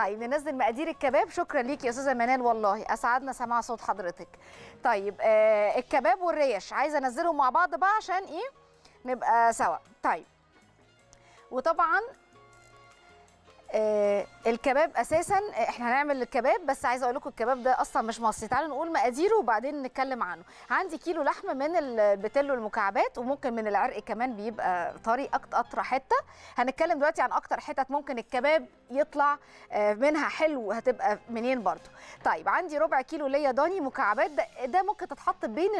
طيب ننزل مقادير الكباب. شكرا ليك يا استاذه منال، والله اسعدنا سماع صوت حضرتك. طيب الكباب والريش عايزه انزلهم مع بعض بقى عشان ايه نبقى سوا. طيب وطبعا الكباب اساسا احنا هنعمل الكباب، بس عايزه اقول لكم الكباب ده اصلا مش مصري. تعالوا نقول مقاديره وبعدين نتكلم عنه. عندي كيلو لحمه من البتلو المكعبات، وممكن من العرق كمان بيبقى طري اقطع حته. هنتكلم دلوقتي عن اكتر حتت ممكن الكباب يطلع منها حلو، هتبقى منين برضو. طيب عندي ربع كيلو ليا ضاني مكعبات، ده ممكن تتحط بين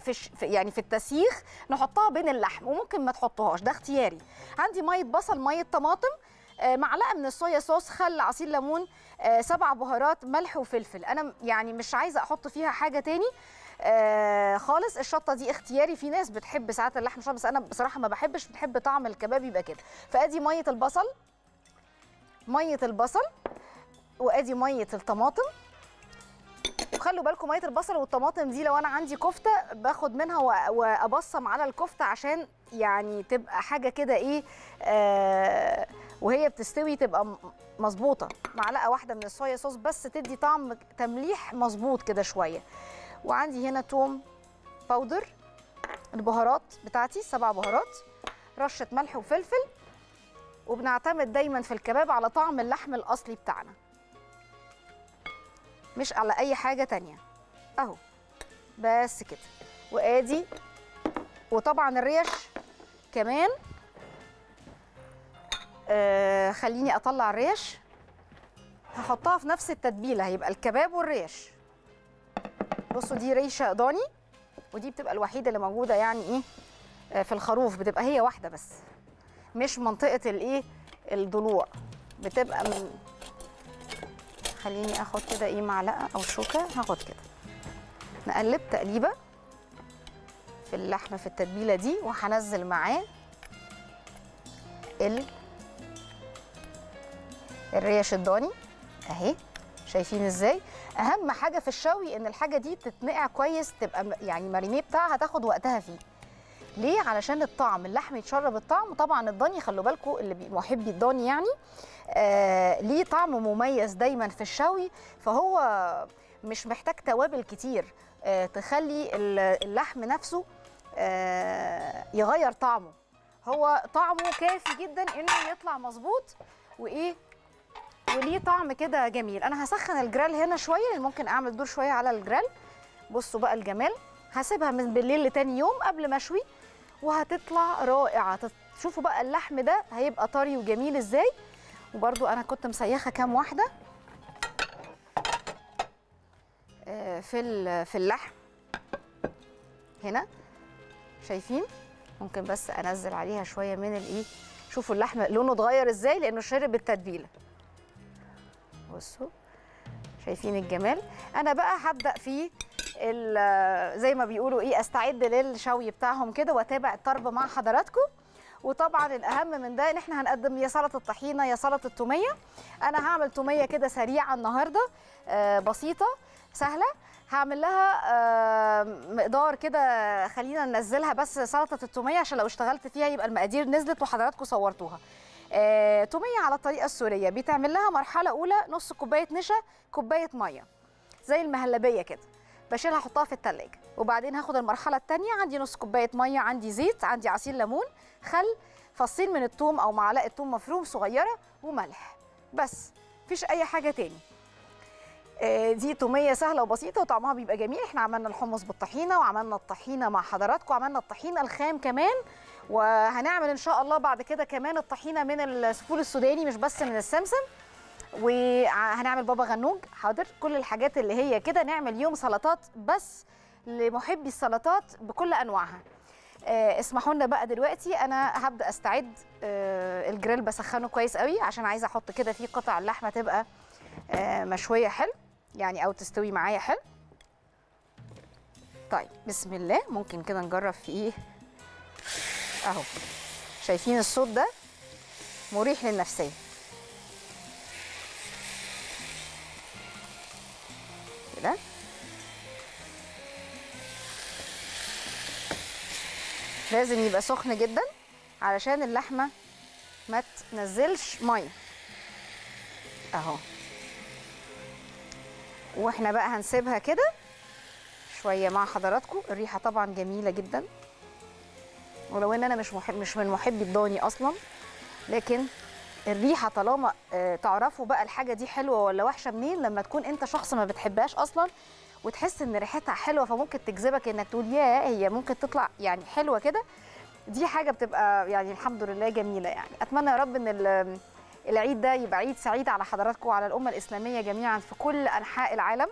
في التسييخ نحطها بين اللحم، وممكن ما تحطوهاش، ده اختياري. عندي ميه بصل، ميه طماطم، معلقه من الصويا صوص، خل، عصير ليمون، 7 بهارات، ملح وفلفل. انا يعني مش عايزه احط فيها حاجه تاني خالص. الشطه دي اختياري، في ناس بتحب ساعات اللحم شطه، بس انا بصراحه ما بحبش، بحب طعم الكباب يبقى كده. فادي ميه البصل وادي ميه الطماطم. وخلوا بالكم ميه البصل والطماطم دي لو انا عندي كفته باخد منها وابصم على الكفته عشان يعني تبقى حاجه كده ايه وهي بتستوي تبقى مظبوطه. معلقه واحده من الصويا صوص بس تدي طعم تمليح مظبوط كده شويه. وعندي هنا توم باودر، البهارات بتاعتي 7 بهارات، رشه ملح وفلفل. وبنعتمد دايما في الكباب على طعم اللحم الاصلي بتاعنا مش على اي حاجه تانية اهو، بس كده. وادي وطبعا الريش كمان. خليني اطلع الريش، هحطها في نفس التتبيله، هيبقى الكباب والريش. بصوا دي ريشه ضاني، ودي بتبقى الوحيده اللي موجوده يعني ايه في الخروف، بتبقى هي واحده بس، مش منطقه الايه الضلوع، بتبقى من خليني اخد كده ايه معلقه او شوكه، هاخد كده نقلب تقليبه في اللحمه في التتبيله دي، وهنزل معاه الريش الضاني اهي. شايفين ازاي؟ اهم حاجه في الشوي ان الحاجه دي تتنقع كويس، تبقى يعني مارينيه بتاعها تاخد وقتها فيه. ليه؟ علشان الطعم، اللحم يتشرب الطعم. وطبعا الضاني خلوا بالكم اللي محبي الضاني يعني ليه طعم مميز دايما في الشوي، فهو مش محتاج توابل كتير تخلي اللحم نفسه يغير طعمه. هو طعمه كافي جدا انه يطلع مظبوط وايه وليه طعم كده جميل. انا هسخن الجريل هنا شويه، ممكن اعمل دور شويه على الجريل. بصوا بقى الجمال، هسيبها من بالليل لتاني يوم قبل ما اشوي وهتطلع رائعه. شوفوا بقى اللحم ده هيبقى طري وجميل ازاي. وبرضو انا كنت مسيخه كام واحده في اللحم هنا، شايفين؟ ممكن بس انزل عليها شويه من الايه. شوفوا اللحم لونه اتغير ازاي لانه شرب التتبيله. بصوا شايفين الجمال. انا بقى هبدا في زي ما بيقولوا ايه استعد للشوي بتاعهم كده، واتابع الطرب مع حضراتكم. وطبعا الاهم من ده ان احنا هنقدم يا سلطه الطحينه يا سلطه التوميه. انا هعمل توميه كده سريعه النهارده، بسيطه سهله. هعمل لها مقدار كده، خلينا ننزلها بس سلطه التوميه عشان لو اشتغلت فيها يبقى المقادير نزلت وحضراتكم صورتوها. توميه على الطريقه السوريه، بيتعمل لها مرحله اولى نص كوبايه نشا، كوبايه ميه زي المهلبيه كده، بشيلها احطها في التلاجة. وبعدين هاخد المرحله الثانيه، عندي نص كوبايه ميه، عندي زيت، عندي عصير ليمون، خل، فصين من الثوم او معلقه ثوم مفروم صغيره، وملح بس، مفيش اي حاجه تاني. دي توميه سهله وبسيطه وطعمها بيبقى جميل. احنا عملنا الحمص بالطحينه، وعملنا الطحينه مع حضراتكم، وعملنا الطحينه الخام كمان، وهنعمل ان شاء الله بعد كده كمان الطحينه من الفول السوداني مش بس من السمسم، وهنعمل بابا غنوج. حاضر، كل الحاجات اللي هي كده. نعمل يوم سلطات بس لمحبي السلطات بكل انواعها. اسمحوا لنا بقى دلوقتي انا هبدا استعد. الجريل بسخنه كويس قوي عشان عايزه احط كده فيه قطع اللحمه تبقى مشويه حلو يعني، او تستوي معايا حلو. طيب بسم الله، ممكن كده نجرب في ايه اهو. شايفين الصوت ده مريح للنفسيه. كده لازم يبقى سخن جدا علشان اللحمه ما تنزلش ميه اهو. واحنا بقى هنسيبها كده شويه مع حضراتكم. الريحه طبعا جميله جدا، ولو ان انا مش من محبي الضاني اصلا، لكن الريحه طالما تعرفوا بقى الحاجه دي حلوه ولا وحشه منين. لما تكون انت شخص ما بتحبهاش اصلا وتحس ان ريحتها حلوه، فممكن تجذبك انك تقول يا هي ممكن تطلع يعني حلوه كده. دي حاجه بتبقى يعني الحمد لله جميله. يعني اتمنى يا رب ان العيد ده يبقى عيد سعيد على حضراتكم وعلى الامه الاسلاميه جميعا في كل انحاء العالم.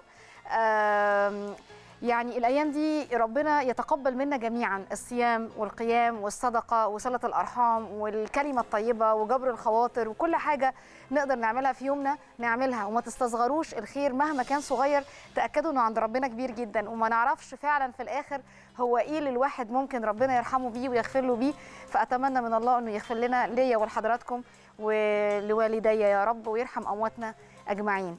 يعني الايام دي ربنا يتقبل منا جميعا الصيام والقيام والصدقه وصله الارحام والكلمه الطيبه وجبر الخواطر، وكل حاجه نقدر نعملها في يومنا نعملها. وما تستصغروش الخير مهما كان صغير، تاكدوا انه عند ربنا كبير جدا، وما نعرفش فعلا في الاخر هو ايه اللي الواحد ممكن ربنا يرحمه بيه ويغفر له بيه. فاتمنى من الله انه يغفر لنا، ليا ولحضراتكم ولوالدي يا رب، ويرحم امواتنا اجمعين.